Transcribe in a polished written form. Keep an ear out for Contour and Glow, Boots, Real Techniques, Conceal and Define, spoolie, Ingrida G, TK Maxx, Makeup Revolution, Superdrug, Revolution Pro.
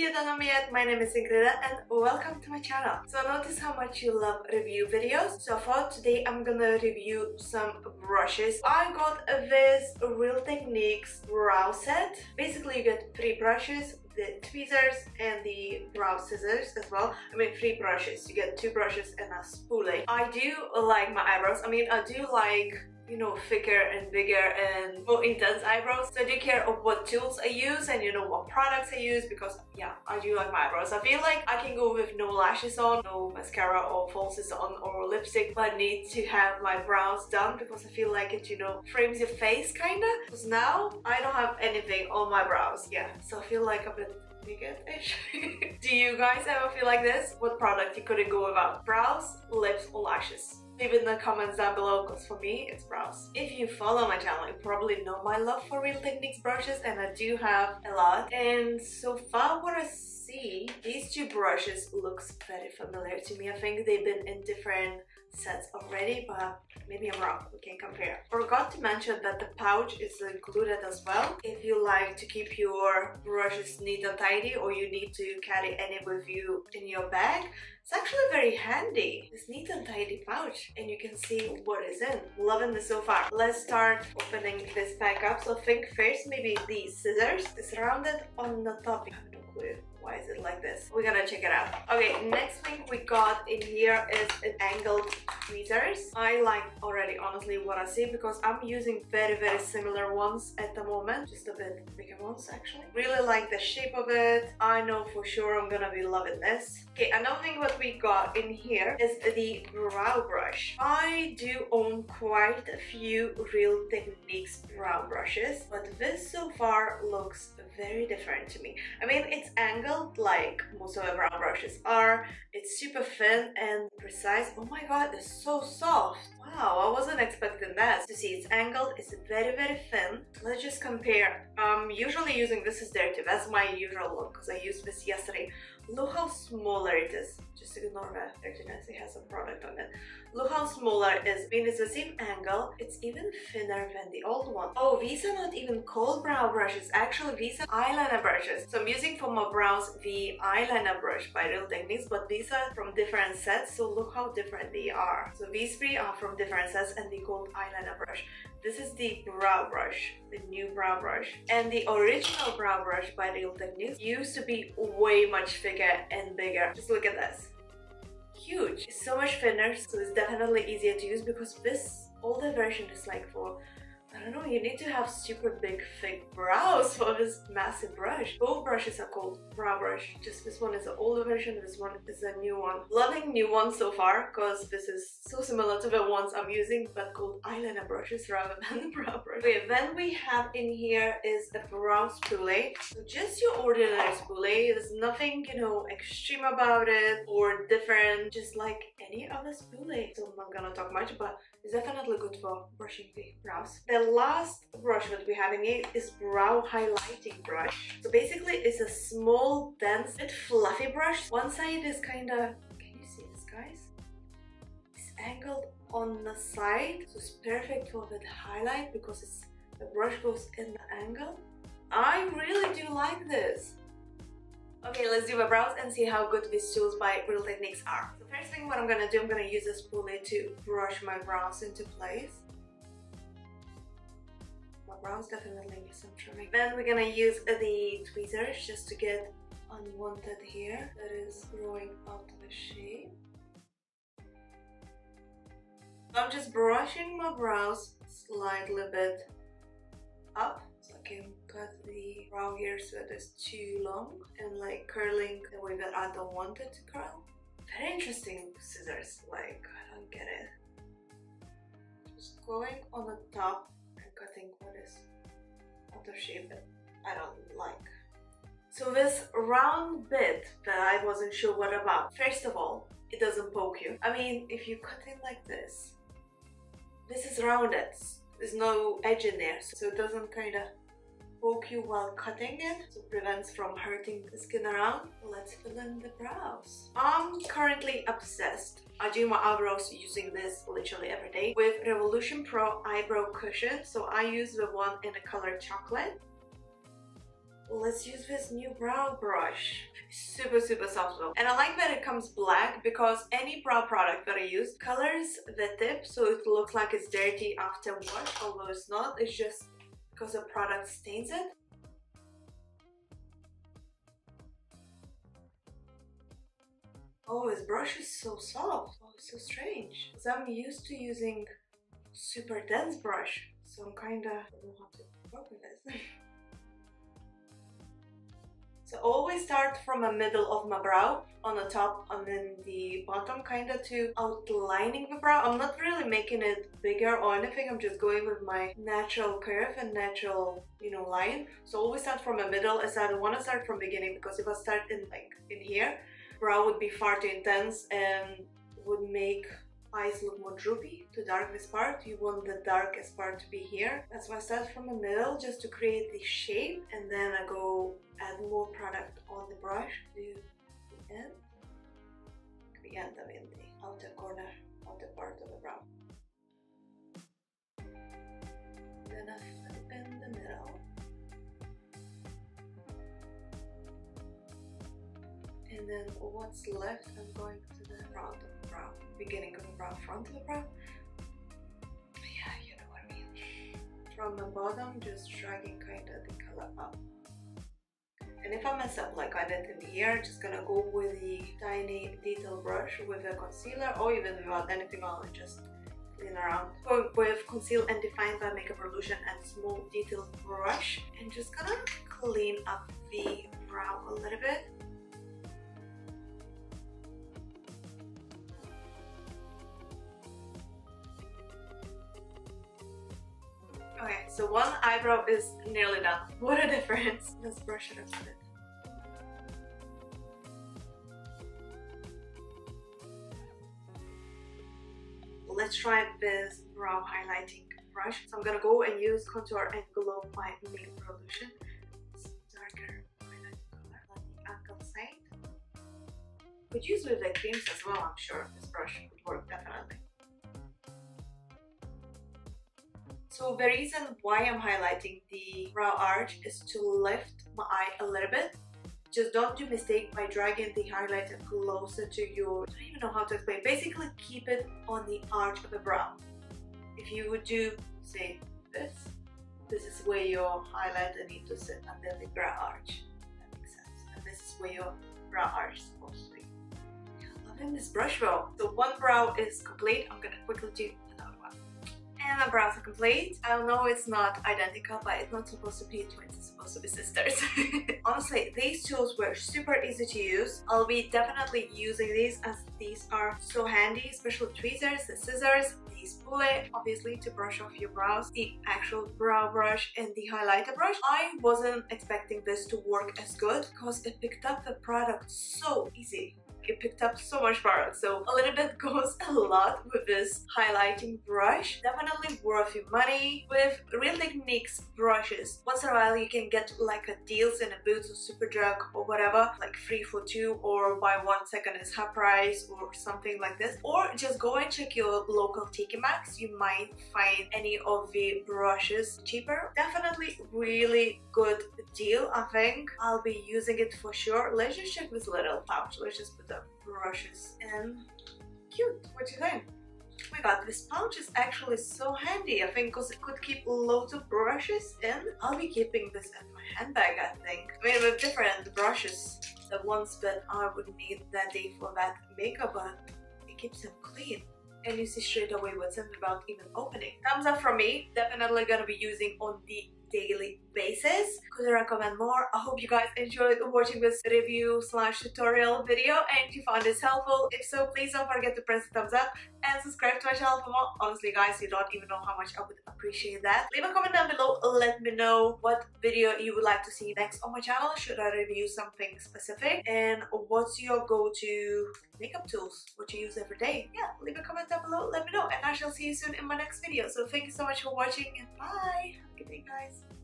you don't know me yet, my name is Ingrida and welcome to my channel. So notice how much you love review videos. So for today I'm gonna review some brushes. I got this Real Techniques brow set. Basically you get three brushes, the tweezers and the brow scissors as well. I mean three brushes, you get two brushes and a spoolie. I do like my eyebrows, I do like, you know, thicker and bigger and more intense eyebrows. So I do care of what tools I use and, you know, what products I use because, yeah, I do like my eyebrows. I feel like I can go with no lashes on, no mascara or falsies on or lipstick, but I need to have my brows done because I feel like it, you know, frames your face kinda. Because now I don't have anything on my brows, yeah. So I feel like a bit naked-ish. Do you guys ever feel like this? What product you couldn't go without? Brows, lips or lashes? Leave it in the comments down below because for me it's brows. If you follow my channel you probably know my love for Real Techniques brushes and I do have a lot, and so far what I see, these two brushes looks very familiar to me. I think they've been in different sets already, but maybe I'm wrong, we can compare. Forgot to mention that the pouch is included as well if you like to keep your brushes neat and tidy or you need to carry any with you in your bag. It's actually very handy, this neat and tidy pouch, and you can see what is in. Loving this so far. Let's start opening this pack up. So I think first maybe these scissors. It's rounded on the top. I have no clue why is it like this. We're gonna check it out. Okay, next thing we got in here is an angled tweezers. I like already honestly what I see because I'm using very similar ones at the moment, just a bit bigger ones actually. Really like the shape of it. I know for sure I'm gonna be loving this. Okay, another thing what we got in here is the brow brush. I do own quite a few Real Techniques brow brushes, but this so far looks very different to me. I mean, it's angled like most of the brow brushes are. It's super thin and precise. Oh my god, it's so soft. Wow, I wasn't expecting that. You see, it's angled, it's very thin. Let's just compare. I'm usually using this as dirty. That's my usual look because I used this yesterday. Look how smaller it is. Just ignore that dirtiness, it has some product on it. Look how smaller it is. I mean, it's the same angle. It's even thinner than the old one. Oh, these are not even cold brow brushes. Actually, these are eyeliner brushes. So I'm using for my brow the eyeliner brush by Real Techniques, but these are from different sets, so look how different they are. So these three are from different sets and they called eyeliner brush. This is the brow brush, the new brow brush, and the original brow brush by Real Techniques used to be way much thicker and bigger. Just look at this, huge. It's so much thinner, so it's definitely easier to use because this older version is like for, I don't know, you need to have super big thick brows for this massive brush. Both brushes are called brow brush, just this one is the older version, this one is a new one. Loving new ones so far because this is so similar to the ones I'm using but called eyeliner brushes rather than brow brush. Okay, then we have in here is a brow spoolie. So just your ordinary spoolie, there's nothing, you know, extreme about it or different, just like any other spoolie. So I'm not gonna talk much, but it's definitely good for brushing the brows. The last brush that we have in it is brow highlighting brush. So basically it's a small, dense, bit fluffy brush. One side is kinda, can you see this guys? It's angled on the side, so it's perfect for the highlight because it's, the brush goes in the angle. I really do like this. Okay, let's do my brows and see how good these tools by Real Techniques are. The first thing what I'm gonna do, I'm gonna use this spoolie to brush my brows into place. My brows definitely need some trimming. Then we're gonna use the tweezers just to get unwanted hair that is growing out of the shape. I'm just brushing my brows slightly bit up so I can cut the brow hair so that it's too long and like curling the way that I don't want it to curl. Very interesting scissors, like I don't get it. Just going on the top. Cutting what is out of shape that I don't like. So this round bit that I wasn't sure what about. First of all, it doesn't poke you. I mean, if you cut it like this, this is rounded. There's no edge in there, so it doesn't kind of poke you while cutting it, so it prevents from hurting the skin around. Let's fill in the brows. I'm currently obsessed. I do my eyebrows using this literally every day with Revolution Pro eyebrow cushion. So I use the one in the color chocolate. let's use this new brow brush. Super, super subtle. And I like that it comes black because any brow product that I use colors the tip so it looks like it's dirty after wash, although it's not, it's just because the product stains it. Oh, this brush is so soft. Oh, it's so strange. So I'm used to using super dense brush, so I'm kinda don't know how to work with this. So I always start from the middle of my brow, on the top and then the bottom, kinda to outlining the brow. I'm not really making it bigger or anything, I'm just going with my natural curve and natural, you know, line. So I always start from the middle, as I don't want to start from the beginning, because if I start in like in here, brow would be far too intense and would make eyes look more droopy. To dark this part, you want the darkest part to be here. That's why I start from the middle, just to create the shape, and then I go add more product on the brush to the end. The end, I mean the outer corner of the part of the brow. Then I flip in the middle. And then what's left, I'm going to the front of the brow, beginning of the brow, front of the brow. Yeah, you know what I mean. From the bottom, just dragging kind of the color up. And if I mess up like I did in here, I'm just gonna go with the tiny detail brush with a concealer, or even without anything, I'll just clean around. Going with Conceal and Define by Makeup Revolution and small detail brush, and just gonna clean up the brow a little bit. Okay, so one eyebrow is nearly done. What a difference! Let's brush it up a bit. Let's try this brow highlighting brush. So I'm gonna go and use Contour and Glow by Makeup Revolution. It's darker highlighting color on the ankle side. Could use with the creams as well, I'm sure. This brush would work definitely. So the reason why I'm highlighting the brow arch is to lift my eye a little bit. Just don't do mistake by dragging the highlighter closer to your... I don't even know how to explain. Basically keep it on the arch of the brow. If you would do, say, this is where your highlighter needs to sit under the brow arch. That makes sense. And this is where your brow arch is supposed to be. Yeah, I'm loving this brush roll. So one brow is complete. I'm gonna quickly do another one. And my brows are complete. I know it's not identical, but it's not supposed to be twins, it's supposed to be sisters. Honestly, these tools were super easy to use. I'll be definitely using these as these are so handy, especially tweezers, the scissors, these bullet, obviously to brush off your brows, the actual brow brush and the highlighter brush. I wasn't expecting this to work as good because it picked up the product so easy. It picked up so much product, so a little bit goes a lot with this highlighting brush. Definitely worth your money. With Real Techniques brushes, once in a while you can get like a deals in a Boots or Superdrug or whatever, like 3 for 2 or buy 1 second is half price or something like this. Or just go and check your local TK Maxx. You might find any of the brushes cheaper. Definitely really good deal, I think. I'll be using it for sure. Let's just check this little pouch. Let's just put the brushes in. Cute, what do you think? Oh my god, this pouch is actually so handy, I think, because it could keep loads of brushes in. I'll be keeping this in my handbag, I think. I mean, with different brushes, the ones that I would need that day for that makeup, but it keeps them clean. And you see straight away what's in without even opening. Thumbs up from me, definitely gonna be using on the daily basis. Couldn't recommend more. I hope you guys enjoyed watching this review/tutorial video and you found this helpful. If so, please don't forget to press the thumbs up and subscribe to my channel for more. Honestly guys, you don't even know how much I would appreciate that. Leave a comment down below, let me know what video you would like to see next on my channel. Should I review something specific? And what's your go-to makeup tools? What you use every day? Yeah, leave a comment down below, let me know, and I shall see you soon in my next video. So thank you so much for watching and bye! Have a good day guys!